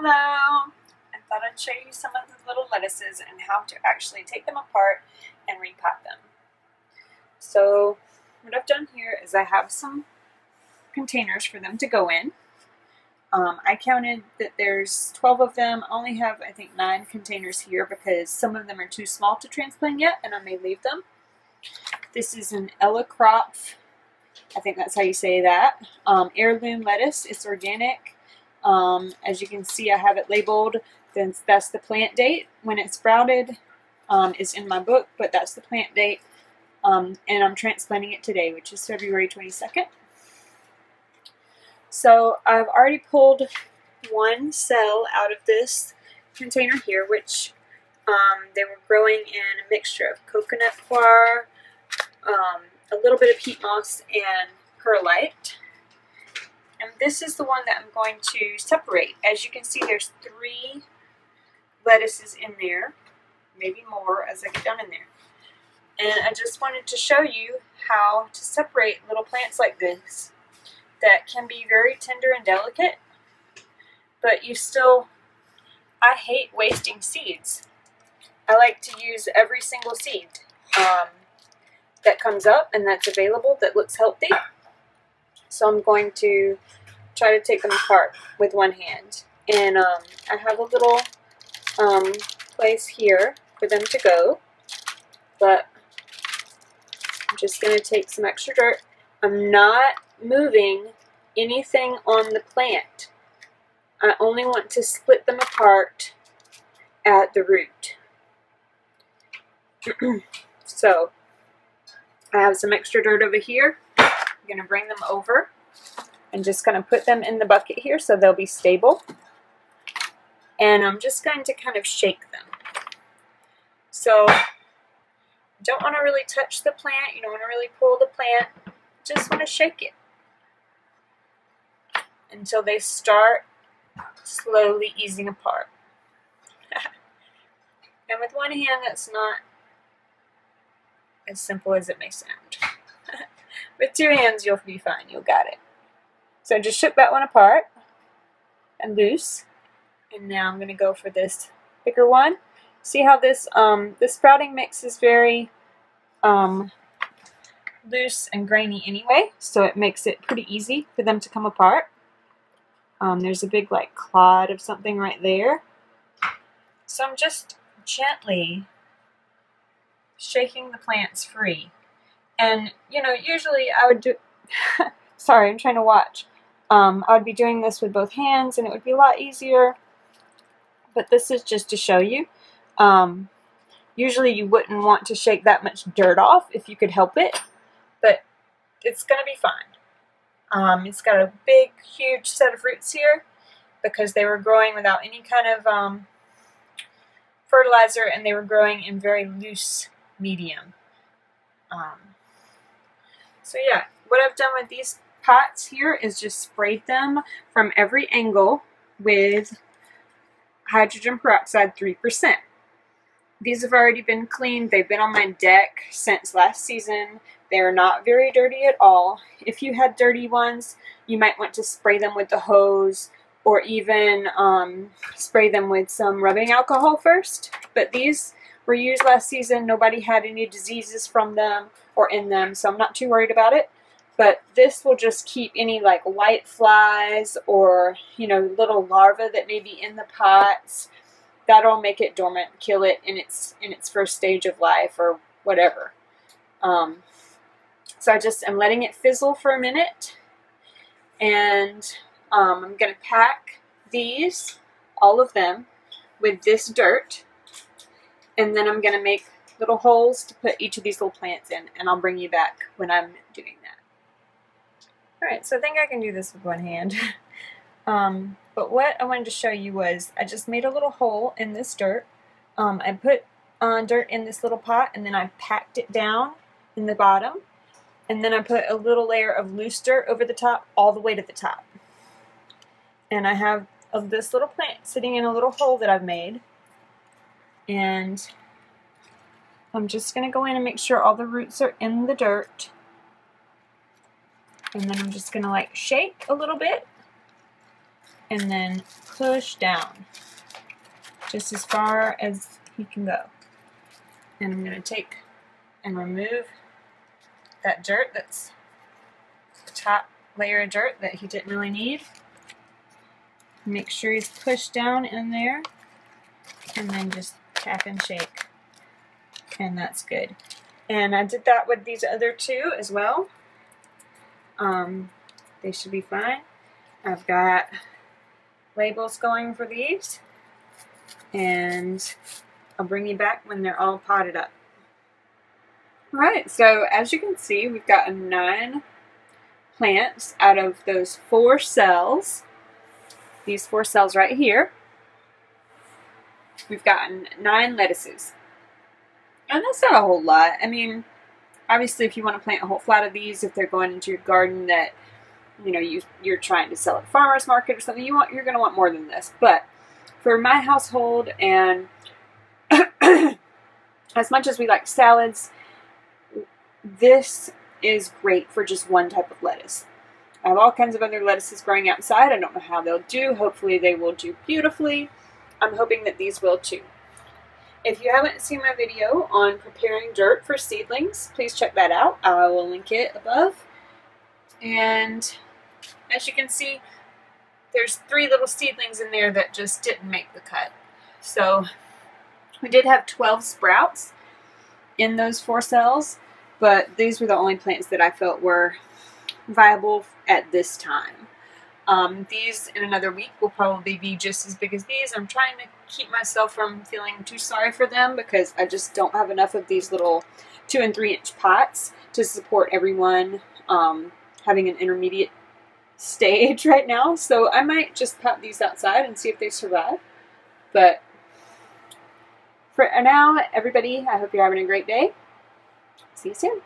Hello! I thought I'd show you some of the little lettuces and how to actually take them apart and repot them. So what I've done here is I have some containers for them to go in. I counted that there's 12 of them. I only have, I think, 9 containers here because some of them are too small to transplant yet and I may leave them. This is an Ella Crop, I think that's how you say that, heirloom lettuce. It's organic. As you can see, I have it labeled. Then that's the plant date. When it sprouted is in my book, but that's the plant date. And I'm transplanting it today, which is February 22nd. So I've already pulled one cell out of this container here, which they were growing in a mixture of coconut coir, a little bit of peat moss, and perlite. And this is the one that I'm going to separate. As you can see, there's 3 lettuces in there, maybe more as I get done in there. And I just wanted to show you how to separate little plants like this that can be very tender and delicate, but you still, I hate wasting seeds. I like to use every single seed that comes up and that's available that looks healthy. So I'm going to try to take them apart with one hand. And I have a little place here for them to go, but I'm just going to take some extra dirt. I'm not moving anything on the plant. I only want to split them apart at the root. So I have some extra dirt over here. I'm going to bring them over and just going to put them in the bucket here so they'll be stable. And I'm just going to kind of shake them. So you don't want to really touch the plant. You don't want to really pull the plant. Just want to shake it until they start slowly easing apart. And with one hand, that's not as simple as it may sound. With 2 hands, you'll be fine. You'll got it. So just shook that one apart and loose. And now I'm going to go for this bigger one. See how this the sprouting mix is very loose and grainy anyway, so it makes it pretty easy for them to come apart. There's a big like clod of something right there. So I'm just gently shaking the plants free. And, you know, usually I would do, sorry, I'm trying to watch. I would be doing this with both hands and it would be a lot easier. But this is just to show you. Usually you wouldn't want to shake that much dirt off if you could help it. But it's going to be fine. It's got a big, huge set of roots here because they were growing without any kind of fertilizer and they were growing in very loose medium. So yeah, what I've done with these pots here is just sprayed them from every angle with hydrogen peroxide 3%. These have already been cleaned. They've been on my deck since last season. They're not very dirty at all. If you had dirty ones, you might want to spray them with the hose or even spray them with some rubbing alcohol first. But these were used last season. Nobody had any diseases from them or in them, so I'm not too worried about it. But this will just keep any like white flies or, you know, little larvae that may be in the pots. That'll make it dormant, kill it in its first stage of life or whatever. So I just am letting it fizzle for a minute, and I'm going to pack these, all of them, with this dirt. And then I'm going to make little holes to put each of these little plants in, and I'll bring you back when I'm doing that. Alright, so I think I can do this with one hand. But what I wanted to show you was I just made a little hole in this dirt. I put dirt in this little pot, and then I packed it down in the bottom. And then I put a little layer of loose dirt over the top, all the way to the top. And I have this little plant sitting in a little hole that I've made. And I'm just going to go in and make sure all the roots are in the dirt. And then I'm just going to like shake a little bit and then push down just as far as he can go. And I'm going to take and remove that dirt, that's the top layer of dirt that he didn't really need. Make sure he's pushed down in there, and then just tap and shake, and that's good. And I did that with these other two as well. They should be fine. I've got labels going for these, and I'll bring you back when they're all potted up. Alright, so as you can see, we've got 9 plants out of those 4 cells. These 4 cells right here, we've gotten 9 lettuces. And that's not a whole lot. I mean, obviously if you want to plant a whole flat of these, if they're going into your garden that, you know, you're trying to sell at farmer's market or something, you're going to want more than this. But for my household, and as much as we like salads, this is great for just one type of lettuce. I have all kinds of other lettuces growing outside. I don't know how they'll do. Hopefully they will do beautifully. I'm hoping that these will too. If you haven't seen my video on preparing dirt for seedlings, please check that out. I will link it above. And as you can see, there's 3 little seedlings in there that just didn't make the cut. So we did have 12 sprouts in those 4 cells, but these were the only plants that I felt were viable at this time. These in another week will probably be just as big as these. I'm trying to keep myself from feeling too sorry for them because I just don't have enough of these little 2- and 3-inch pots to support everyone having an intermediate stage right now. So I might just pop these outside and see if they survive. But for now, everybody, I hope you're having a great day. See you soon.